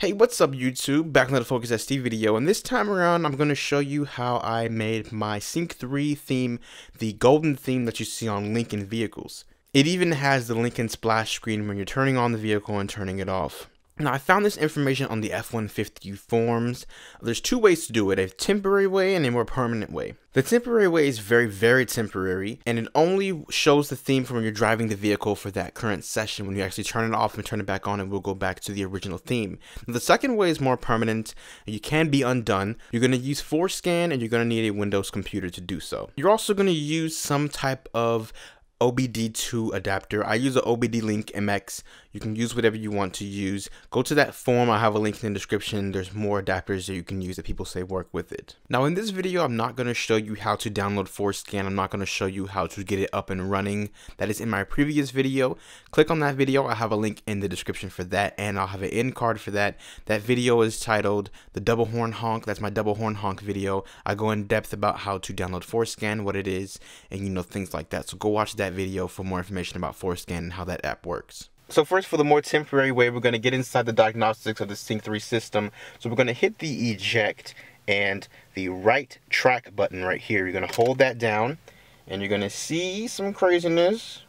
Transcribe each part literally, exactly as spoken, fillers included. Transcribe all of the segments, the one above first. Hey, what's up YouTube? Back another Focus S T video, and this time around I'm going to show you how I made my sync three theme, the golden theme that you see on Lincoln vehicles. It even has the Lincoln splash screen when you're turning on the vehicle and turning it off. Now, I found this information on the F one fifty forums. There's two ways to do it, a temporary way and a more permanent way. The temporary way is very, very temporary, and it only shows the theme from when you're driving the vehicle for that current session. When you actually turn it off and turn it back on, it will go back to the original theme. Now, the second way is more permanent. You can be undone. You're going to use ForScan, and you're going to need a Windows computer to do so. You're also going to use some type of O B D two adapter. I use an O B D-Link M X. You can use whatever you want to use. Go to that form. I have a link in the description. There's more adapters that you can use that people say work with it. Now, in this video, I'm not going to show you how to download ForScan. I'm not going to show you how to get it up and running. That is in my previous video. Click on that video. I have a link in the description for that, and I'll have an end card for that. That video is titled The Double Horn Honk. That's my Double Horn Honk video. I go in depth about how to download ForScan, what it is, and you know, things like that. So go watch that video for more information about ForScan and how that app works. So first, for the more temporary way, we're going to get inside the diagnostics of the sync three system. So we're going to hit the eject and the right track button right here. You're going to hold that down, and you're going to see some craziness.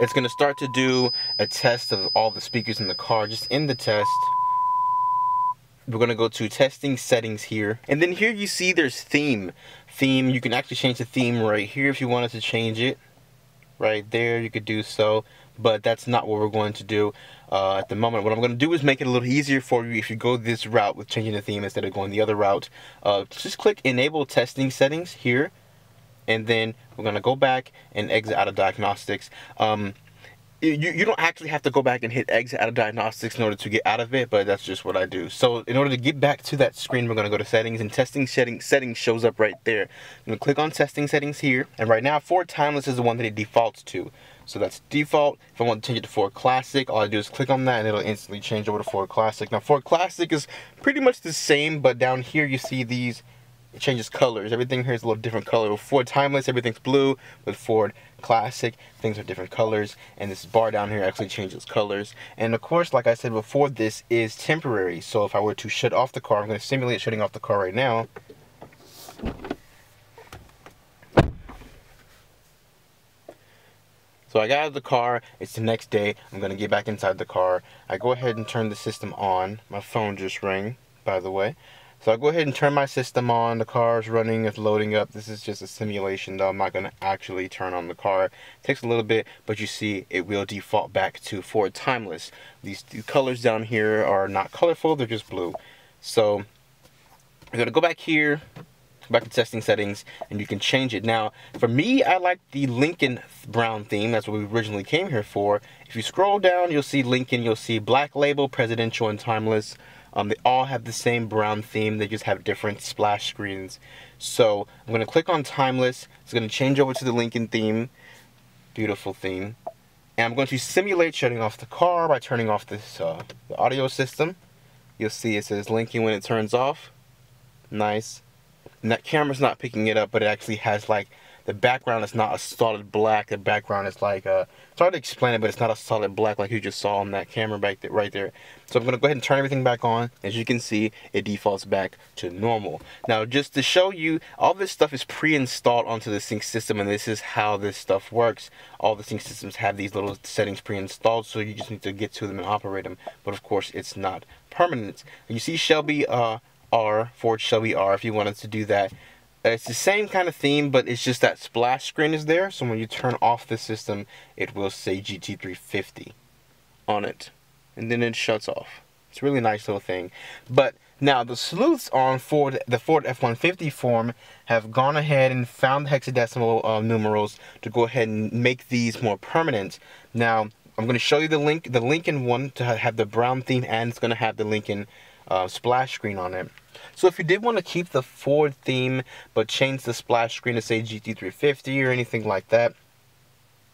It's going to start to do a test of all the speakers in the car. Just in the test, we're going to go to testing settings here, and then here you see there's theme. Theme, you can actually change the theme right here if you wanted to change it. Right there, you could do so, but that's not what we're going to do uh, at the moment. What I'm going to do is make it a little easier for you if you go this route with changing the theme instead of going the other route. Uh, just click Enable Testing Settings here, and then we're going to go back and exit out of diagnostics. Um, You, you don't actually have to go back and hit exit out of diagnostics in order to get out of it, but that's just what I do. So in order to get back to that screen, we're going to go to settings, and testing settings, settings shows up right there. I'm going to click on testing settings here, and right now Ford Timeless is the one that it defaults to. So that's default. If I want to change it to Ford Classic, all I do is click on that and it'll instantly change over to Ford Classic. Now Ford Classic is pretty much the same, but down here you see these, it changes colors. Everything here is a little different color. With Ford Timeless, everything's blue. With Ford Classic, things are different colors, and this bar down here actually changes colors. And of course, like I said before, this is temporary. So if I were to shut off the car, I'm going to simulate shutting off the car right now. So I got out of the car. It's the next day. I'm going to get back inside the car. I go ahead and turn the system on. My phone just rang, by the way. So I'll go ahead and turn my system on. The car's running, it's loading up. This is just a simulation though. I'm not gonna actually turn on the car. It takes a little bit, but you see it will default back to Ford Timeless. These colors down here are not colorful, they're just blue. So I'm gonna go back here, back to testing settings, and you can change it. Now, for me, I like the Lincoln brown theme. That's what we originally came here for. If you scroll down, you'll see Lincoln, you'll see Black Label, Presidential, and Timeless. Um, they all have the same brown theme, they just have different splash screens. So I'm going to click on Timeless, it's going to change over to the Lincoln theme, beautiful theme. And I'm going to simulate shutting off the car by turning off this uh, the audio system. You'll see it says Lincoln when it turns off, nice. And that camera's not picking it up, but it actually has like, the background is not a solid black, the background is like a, it's hard to explain it, but it's not a solid black like you just saw on that camera back there, right there. So I'm going to go ahead and turn everything back on. As you can see, it defaults back to normal. Now, just to show you, all this stuff is pre-installed onto the sync system, and this is how this stuff works. All the sync systems have these little settings pre-installed, so you just need to get to them and operate them. But of course, it's not permanent. You see Shelby uh, R, Ford Shelby R, if you wanted to do that. It's the same kind of theme, but it's just that splash screen is there, so when you turn off the system, it will say G T three fifty on it, and then it shuts off. It's a really nice little thing. But now the sleuths on Ford, the Ford F one fifty form, have gone ahead and found the hexadecimal uh, numerals to go ahead and make these more permanent. Now I'm going to show you the link, the Lincoln one to have the brown theme, and it's going to have the Lincoln Uh, splash screen on it. So if you did want to keep the Ford theme but change the splash screen to say G T three fifty or anything like that,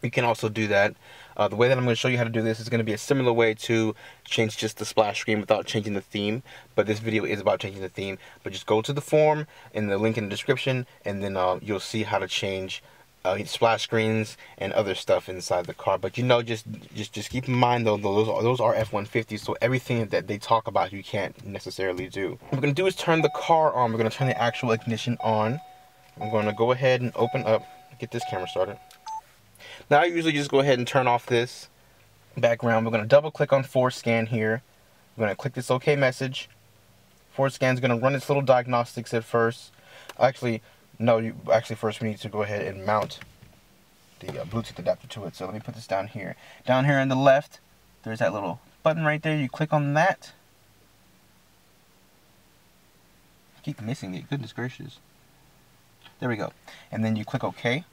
you can also do that. Uh, the way that I'm going to show you how to do this is going to be a similar way to change just the splash screen without changing the theme, but this video is about changing the theme. But just go to the form and the link in the description, and then uh, you'll see how to change uh, splash screens and other stuff inside the car. But you know, just just just keep in mind though, those are, those are F one fifties, so everything that they talk about you can't necessarily do. What we're gonna do is turn the car on. We're gonna turn the actual ignition on. I'm gonna go ahead and open up, get this camera started. Now I usually just go ahead and turn off this background. We're gonna double click on ForScan here. We're gonna click this OK message. ForScan is gonna run its little diagnostics at first. Actually, no, you, actually first we need to go ahead and mount the uh, Bluetooth adapter to it. So let me put this down here. Down here on the left, there's that little button right there. You click on that. I keep missing it, goodness gracious. There we go. And then you click OK.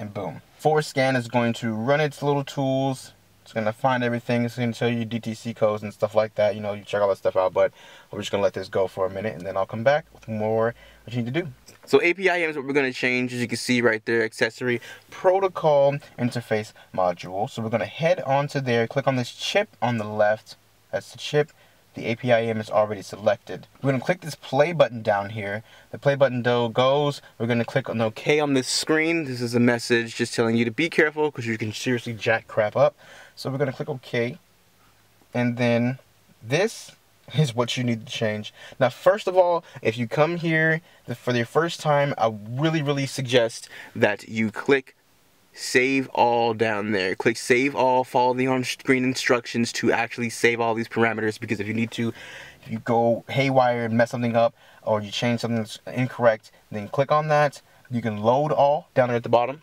And boom. ForScan is going to run its little tools. It's going to find everything. It's going to tell you D T C codes and stuff like that. You know, you check all that stuff out, but we're just going to let this go for a minute, and then I'll come back with more what you need to do. So A P I M is what we're going to change, as you can see right there, accessory protocol interface module. So we're going to head onto there, click on this chip on the left. That's the chip. The A P I M is already selected. We're going to click this play button down here. The play button though goes. We're going to click on OK on this screen. This is a message just telling you to be careful because you can seriously jack crap up. So we're going to click OK. And then this is what you need to change. Now, first of all, if you come here for the first time, I really, really suggest that you click Save All down there. Click Save All, follow the on-screen instructions to actually save all these parameters, because if you need to, if you go haywire and mess something up, or you change something that's incorrect, then click on that. You can load all down there at the bottom.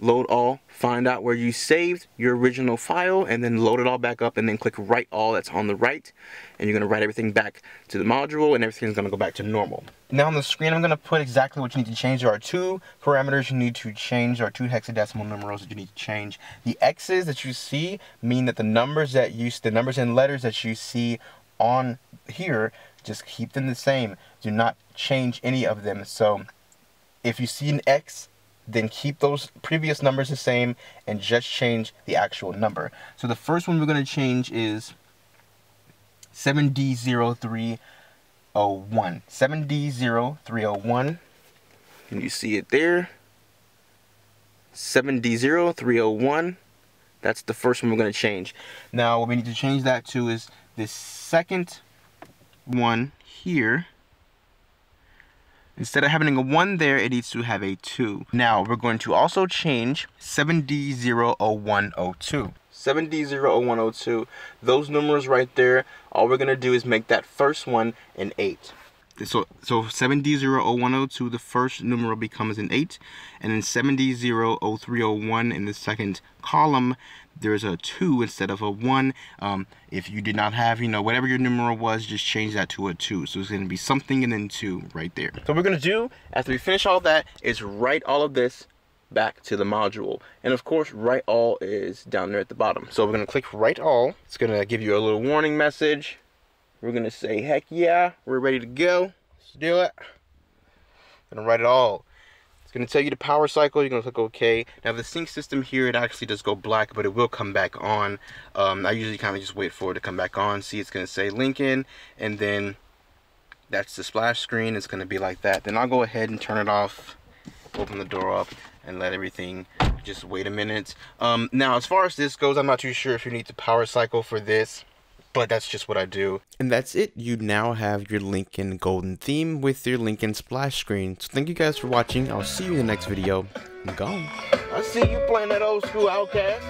Load all, find out where you saved your original file, and then load it all back up, and then click Write All, that's on the right, and you're gonna write everything back to the module, and everything's gonna go back to normal. Now on the screen, I'm gonna put exactly what you need to change. There are two parameters you need to change. There are two hexadecimal numerals that you need to change. The X's that you see mean that the numbers that you, the numbers and letters that you see on here, just keep them the same. Do not change any of them. So if you see an X, then keep those previous numbers the same and just change the actual number. So the first one we're going to change is seven D zero three oh one. seven D zero three oh one. Can you see it there? seven D zero three oh one. That's the first one we're going to change. Now what we need to change that to is this second one here. Instead of having a one there, it needs to have a two. Now, we're going to also change seven D zero zero one zero two. seven D zero zero one zero two, those numerals right there, all we're gonna do is make that first one an eight. So, so seven D zero zero one zero two, the first numeral becomes an eight, and then seven D zero zero three zero one in the second column, there's a two instead of a one. Um, if you did not have, you know, whatever your numeral was, just change that to a two. So it's going to be something and then two right there. So what we're going to do after we finish all that is write all of this back to the module. And of course, write all is down there at the bottom. So we're going to click write all. It's going to give you a little warning message. We're going to say, heck yeah, we're ready to go. Let's do it. I'm going to write it all. It's going to tell you the power cycle. You're going to click OK. Now the sync system here, it actually does go black, but it will come back on. Um, I usually kind of just wait for it to come back on. See, it's going to say Lincoln, and then that's the splash screen. It's going to be like that. Then I'll go ahead and turn it off, open the door up, and let everything just wait a minute. Um, now, as far as this goes, I'm not too sure if you need the power cycle for this, but that's just what I do. And that's it. You now have your Lincoln golden theme with your Lincoln splash screen. So thank you guys for watching. I'll see you in the next video. I'm gone. I see you playing that old school Outcast.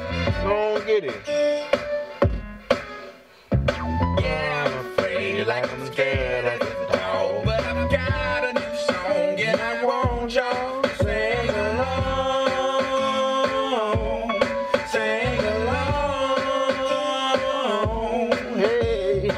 Don't get it. Yeah, I'm afraid like I'm scared.